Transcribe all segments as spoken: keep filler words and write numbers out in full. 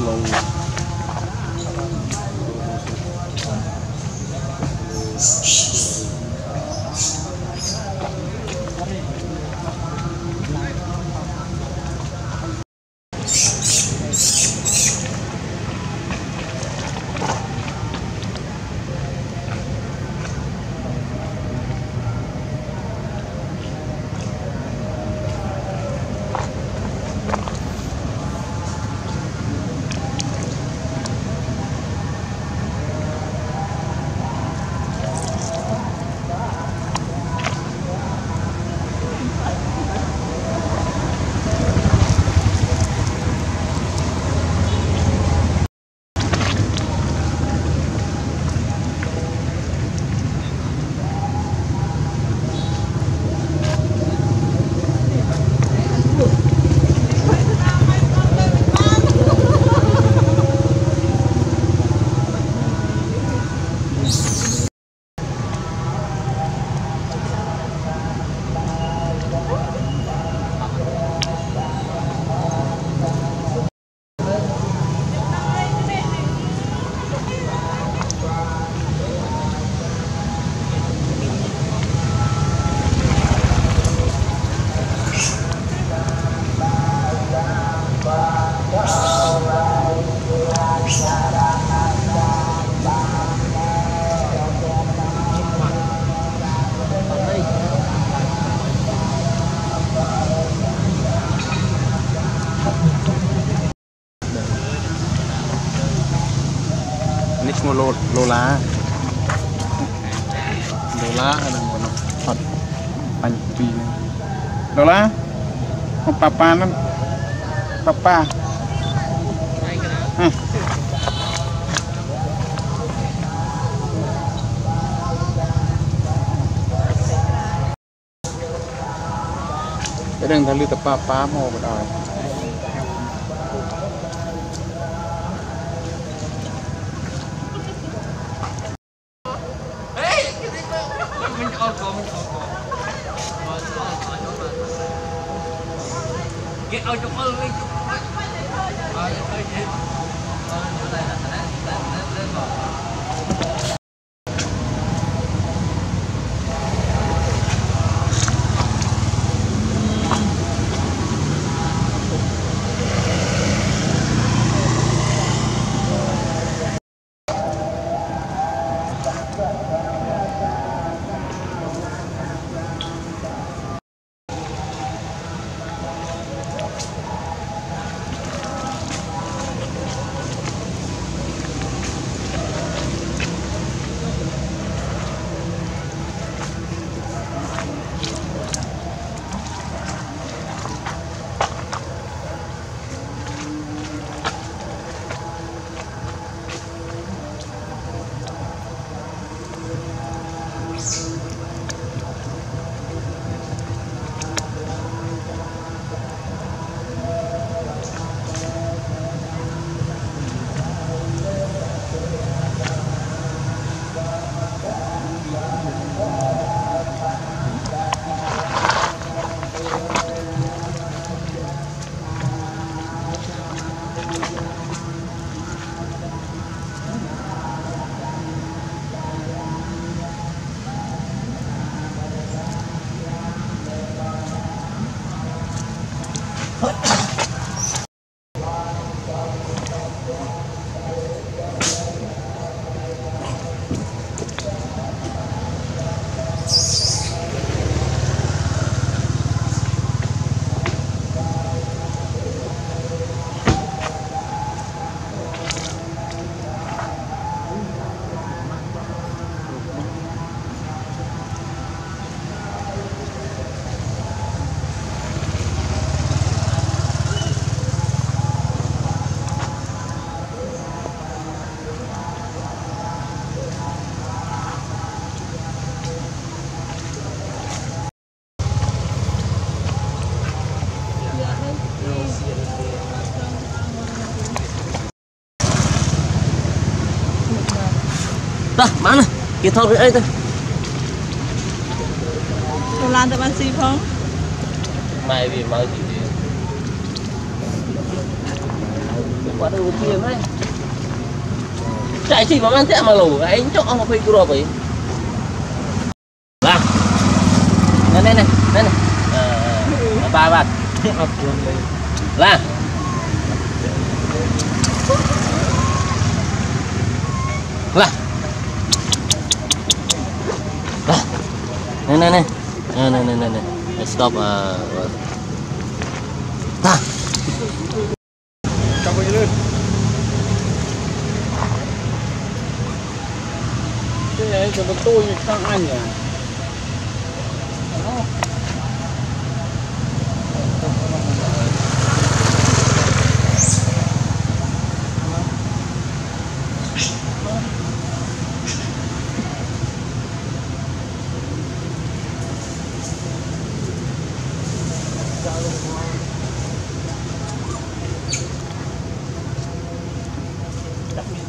flow. Lô, lô lá lô lá là một thật bánh tùy lô lá không papa lắm papa à. Cái đừng thằng lưu tập papa mô vào đời cái ao trong mưa lên mana kia thôi ấy thôi làm tập ăn gì không mày vì mày gì Quả đầu tiên đấy. Chạy chỉ mà mang thế mà lẩu anh cho ông một phê cua vậy. Ba. Này này này này. Ba bạn. Là. Là. Này này này. Này này này này. Stop. Ta. Cho nó tôi sang anh à. Đặc biệt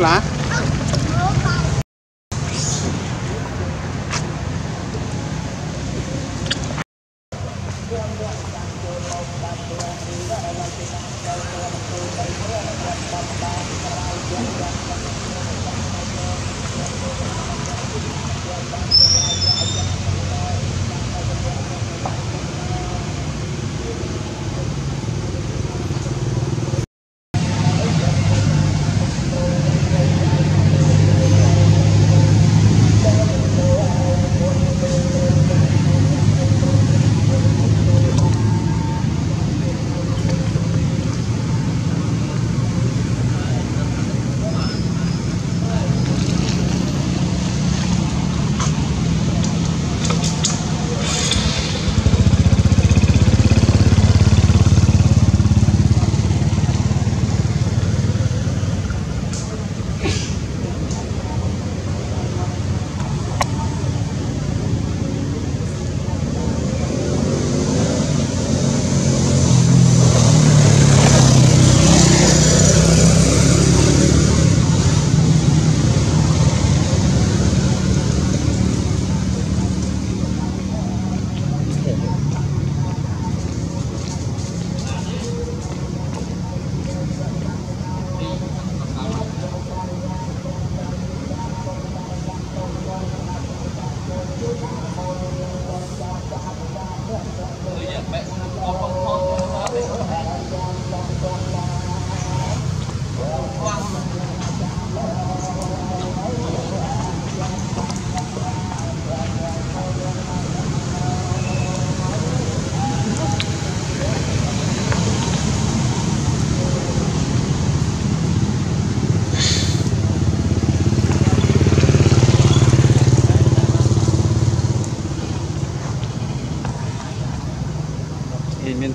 Lá mình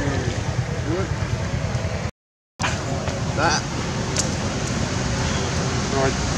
Hey. Đó. Rồi.